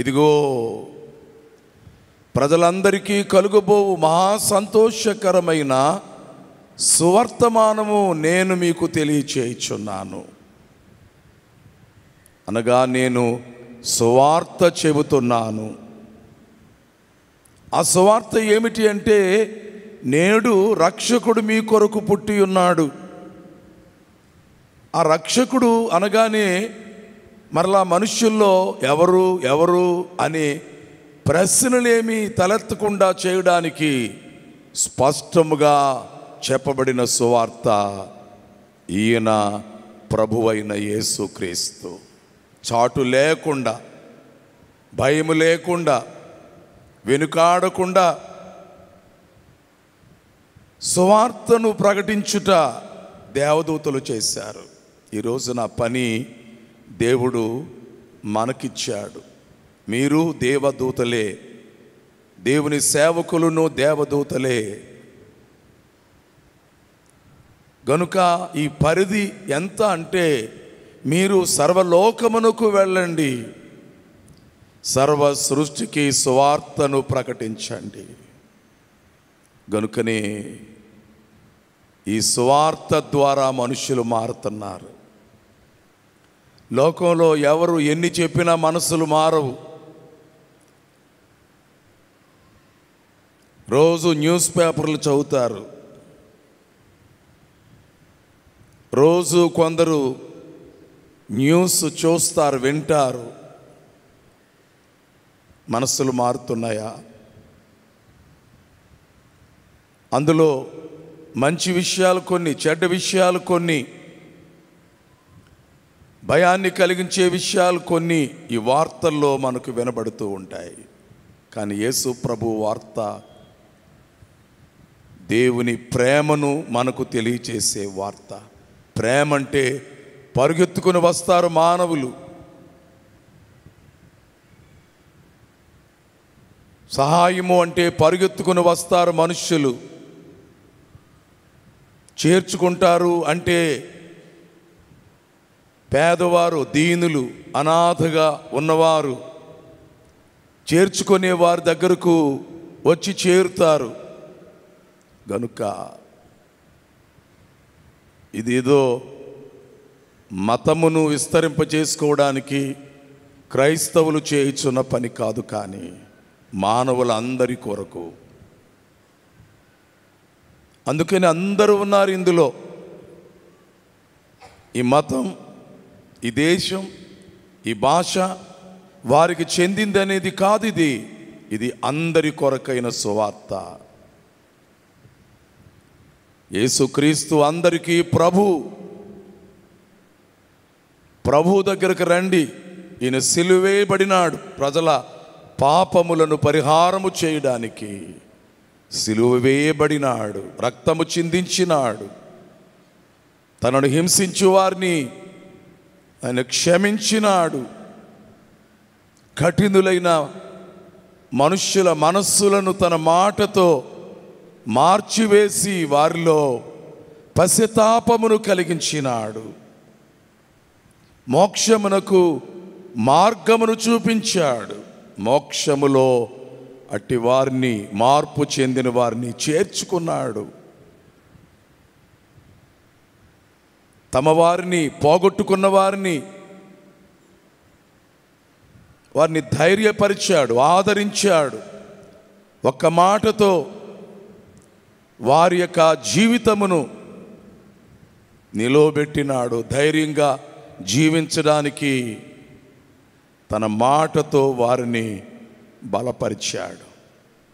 ఇదిగో ప్రజలందరికీ కలుగుబోవు మహా సంతోషకరమైన సువర్తమానము నేను మీకు తెలియచేయుచున్నాను అనగా నేను సువార్త చెబుతున్నాను। ఆ సువార్త ఏమిటి అంటే నేడు రక్షకుడు మీ కొరకు పుట్టి ఉన్నాడు। ఆ రక్షకుడు అనగానే మరలా మనుషుల్లో ఎవరు ఎవరు అనే ప్రశ్నలేమి తలెత్తకుండా చేయడానికి స్పష్టముగా చెప్పబడిన సువార్త ఈయన ప్రభువైన యేసుక్రీస్తు। చాటు లేకుండా, భయము లేకుండా, వెనుకాడకుండా సువార్తను ప్రకటించుట దేవదూతలు చేశారు। ఈరోజు నా పని దేవుడు మనకిచ్చాడు। మీరు దేవదూతలే, దేవుని సేవకులను దేవదూతలే గనుక ఈ పరిధి ఎంత అంటే మీరు సర్వలోకమునకు వెళ్ళండి, సర్వ సృష్టికి సువార్తను ప్రకటించండి। గనుకనే ఈ సువార్త ద్వారా మనుషులు మారుతున్నారు। లోకంలో ఎవరు ఎన్ని చెప్పినా మనసులు మారవు। రోజు న్యూస్ పేపర్లు చదువుతారు, రోజు కొందరు న్యూస్ చూస్తారు, వింటారు, మనసులు మారుతున్నాయా? అందులో మంచి విషయాలు కొన్ని, చెడ్డ విషయాలు కొన్ని, భయాన్ని కలిగించే విషయాలు కొన్ని ఈ వార్తల్లో మనకు వినబడుతూ ఉంటాయి। కానీ యేసు ప్రభు వార్త దేవుని ప్రేమను మనకు తెలియచేసే వార్త। ప్రేమ అంటే పరుగెత్తుకుని వస్తారు మానవులు, సహాయము అంటే పరుగెత్తుకుని వస్తారు మనుష్యులు, చేర్చుకుంటారు అంటే పేదవారు, దీనులు, అనాథగా ఉన్నవారు చేర్చుకునే వారి దగ్గరకు వచ్చి చేరుతారు। గనుక ఇదేదో మతమును విస్తరింపజేసుకోవడానికి క్రైస్తవులు చేయుచున్న పని కాదు, కానీ మానవులందరి కొరకు। అందుకని అందరూ ఉన్నారు ఇందులో, ఈ మతం, ఈ దేశం, ఈ భాష వారికి చెందింది అనేది కాదు ఇది, ఇది అందరి కొరకైన సువార్త। యేసుక్రీస్తు అందరికీ ప్రభు, ప్రభు దగ్గరకు రండి, ఈయన సిలువేయబడినాడు ప్రజల పాపములను పరిహారము చేయడానికి, సిలువ వేయబడినాడు, రక్తము చిందించినాడు, తనను హింసించు వారిని ఆయన క్షమించినాడు, కఠినులైన మనుష్యుల మనస్సులను తన మాటతో మార్చివేసి వారిలో పశ్చాత్తాపమును కలిగించినాడు, మోక్షమునకు మార్గమును చూపించాడు, మోక్షములో అట్టి వారిని, మార్పు చెందిన వారిని చేర్చుకున్నాడు, తమ వారిని, పోగొట్టుకున్న వారిని, వారిని ధైర్యపరిచాడు, ఆదరించాడు, ఒక్క మాటతో వారి యొక్క జీవితమును నిలబెట్టినాడు, ధైర్యంగా జీవించడానికి తన మాటతో వారిని బలపరిచాడు।